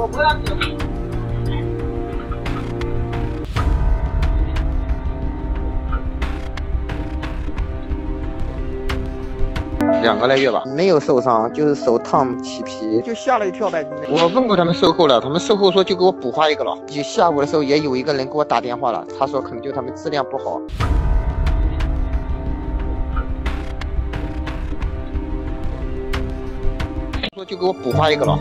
我不要酒。2个来月吧，没有受伤，就是手烫起皮，就吓了一跳呗。我问过他们售后了，他们售后说就给我补花一个了。就下午的时候也有一个人给我打电话了，他说可能就他们质量不好。 就给我补花一个了。